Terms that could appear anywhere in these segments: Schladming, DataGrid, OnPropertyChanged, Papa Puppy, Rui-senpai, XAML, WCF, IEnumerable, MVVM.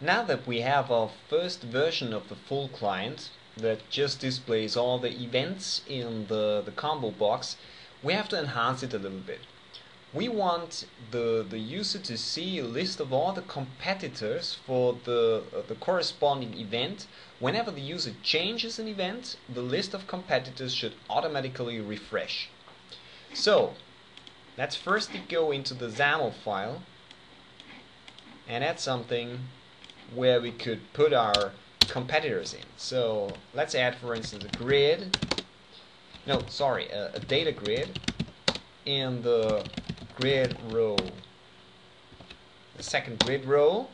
Now that we have our first version of the full client that just displays all the events in the combo box, we have to enhance it a little bit. We want the user to see a list of all the competitors for the corresponding event. Whenever the user changes an event, the list of competitors should automatically refresh. So let's first go into the XAML file and add something where we could put our competitors in. So let's add, for instance, a grid. No, sorry, a data grid in the grid row, the second grid row,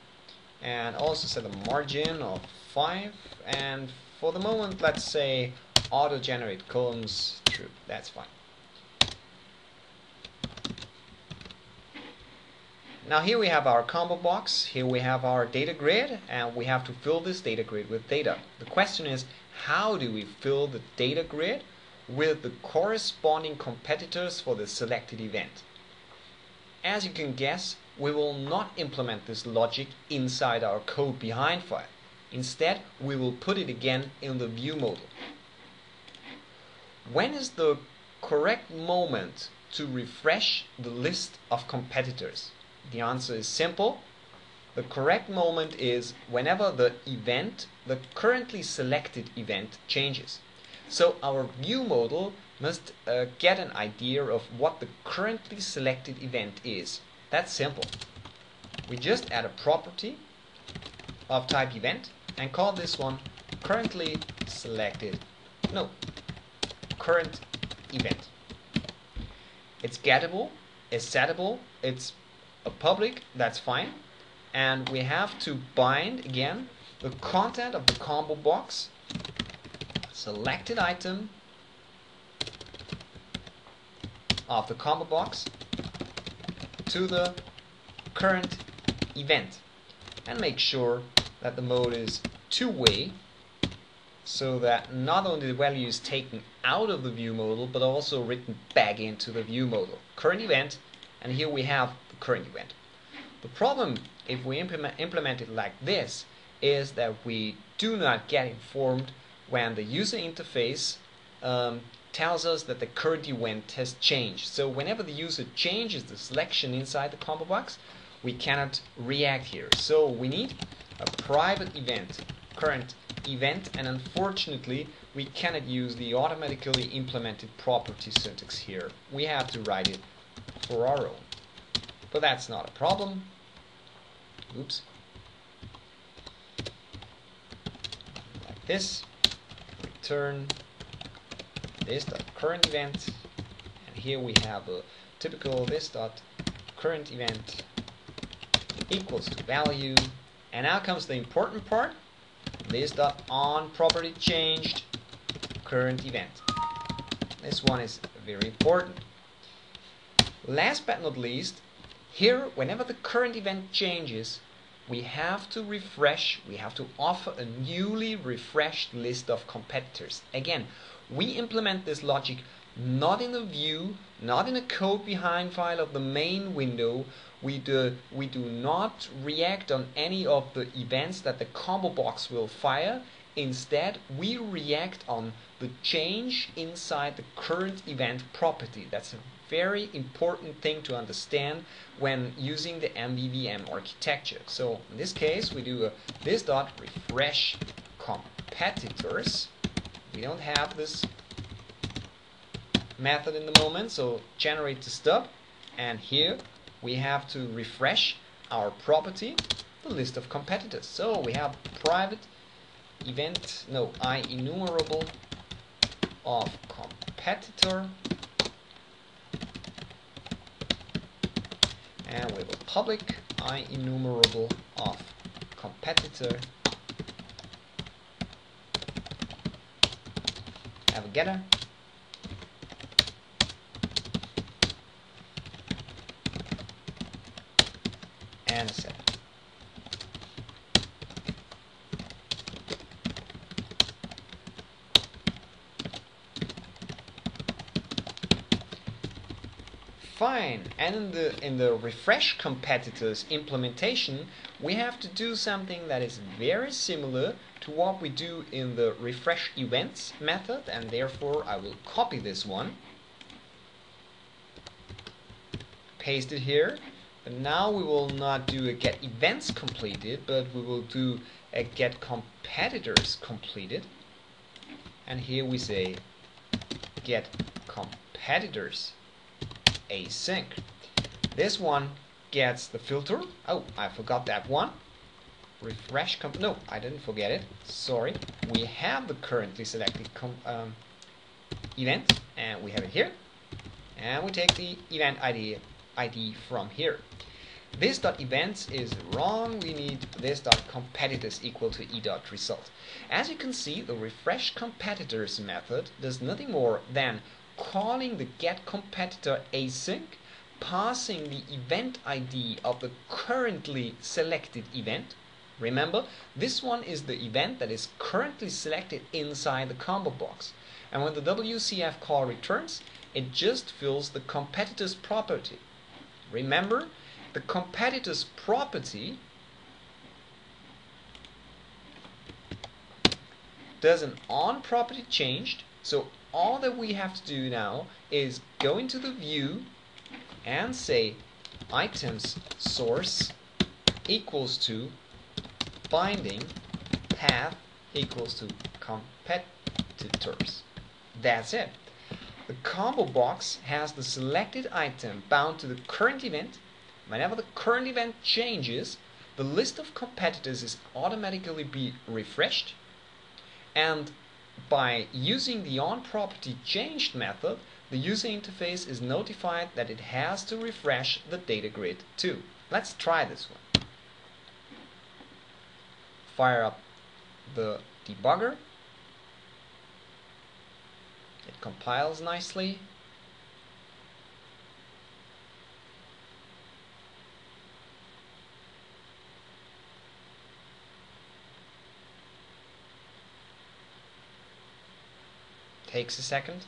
and also set a margin of 5, and for the moment let's say auto generate columns true. That's fine. Now here we have our combo box, here we have our data grid, and we have to fill this data grid with data. The question is, how do we fill the data grid with the corresponding competitors for the selected event? As you can guess, we will not implement this logic inside our code behind file. Instead, we will put it again in the view model. When is the correct moment to refresh the list of competitors? The answer is simple. The correct moment is whenever the event, the currently selected event, changes. So our view model must get an idea of what the currently selected event is. That's simple. We just add a property of type event and call this one currently selected. No, current event. It's gettable, it's settable, it's a public, that's fine. And we have to bind again the content of the combo box, selected item of the combo box to the current event, and make sure that the mode is two-way so that not only the value is taken out of the view model but also written back into the view model. Current event, and here we have the current event. The problem, if we implement it like this, is that we do not get informed when the user interface tells us that the current event has changed. So whenever the user changes the selection inside the combo box, we cannot react here. So we need a private event, current event, and unfortunately we cannot use the automatically implemented property syntax here. We have to write it for our own. But that's not a problem. Oops. Like this. Return this dot current event, and here we have a typical this dot current event equals to value, and now comes the important part, this dot on property changed current event. This one is very important. Last but not least, here whenever the current event changes, we have to refresh, we have to offer a newly refreshed list of competitors. Again, we implement this logic not in a view, not in a code behind file of the main window. We do not react on any of the events that the combo box will fire. Instead, we react on the change inside the current event property. That's a very important thing to understand when using the MVVM architecture. So in this case, we do this dot refresh competitors. We don't have this method in the moment, so generate the stub, and here we have to refresh our property, the list of competitors. So we have private event, no, IEnumerable of competitor, and we will public IEnumerable of competitor, have a getter, and a setter. fine. And in the refresh competitors implementation, we have to do something that is very similar to what we do in the refresh events method, and therefore I will copy this one, paste it here. But now we will not do a get events completed, but we will do a get competitors completed. And here we say get competitors async. This one gets the filter. Oh, I forgot that one. Refresh comp. No, I didn't forget it. Sorry. We have the currently selected event, and we have it here. And we take the event ID from here. This dot events is wrong. We need this dot competitors equal to e dot result. As you can see, the refresh competitors method does nothing more than calling the get competitor async, passing the event ID of the currently selected event. Remember, this one is the event that is currently selected inside the combo box. And when the WCF call returns, it just fills the competitors property. Remember, the competitors property does an on property changed. So all that we have to do now is go into the view and say items source equals to binding path equals to competitors. That's it. The combo box has the selected item bound to the current event. Whenever the current event changes, the list of competitors is automatically be refreshed, and by using the OnPropertyChanged method, the user interface is notified that it has to refresh the data grid too. Let's try this one. Fire up the debugger. It compiles nicely. Takes a second.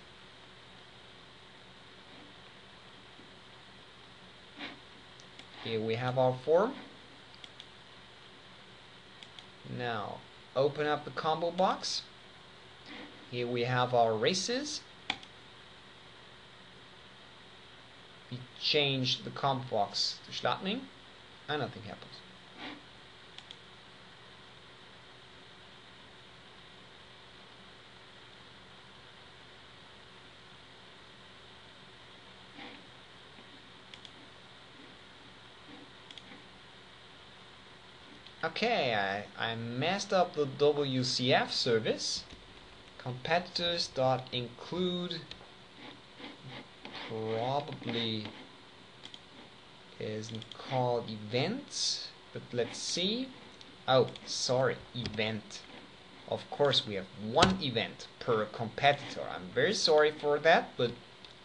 Here we have our form. Now open up the combo box. Here we have our races. We change the combo box to Schladming, and nothing happens. Okay, I messed up the WCF service. Competitors dot include probably isn't called events, but let's see. Oh, sorry, event. Of course, we have one event per competitor. I'm very sorry for that, but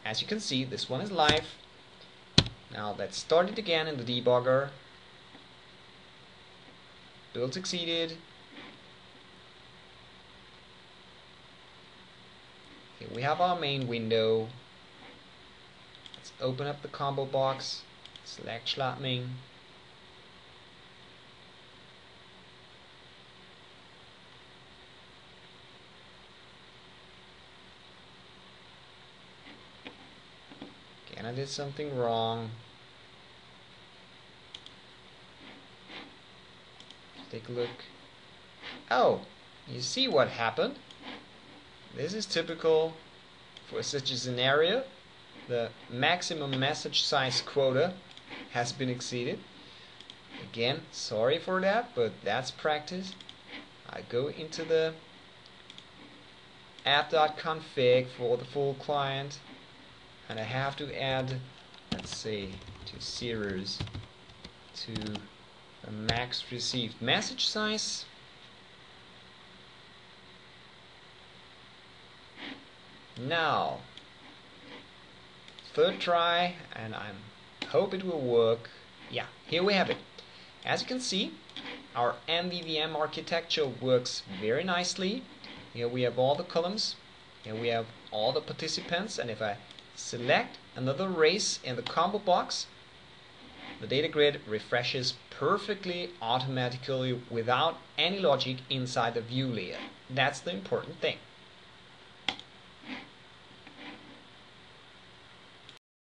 as you can see, this one is live. Now let's start it again in the debugger. Build succeeded. Here we have our main window. Let's open up the combo box, select Schladming. Again, I did something wrong. Take a look. Oh, you see what happened. This is typical for such a scenario. The maximum message size quota has been exceeded. Again, sorry for that, but that's practice. I go into the app.config for the full client, and I have to add, let's say, 2 zeros to the max received message size. Now, third try, and I hope it will work. Yeah, here we have it. As you can see, our MVVM architecture works very nicely. Here we have all the columns. Here we have all the participants, and if I select another race in the combo box, the data grid refreshes perfectly automatically without any logic inside the view layer. That's the important thing.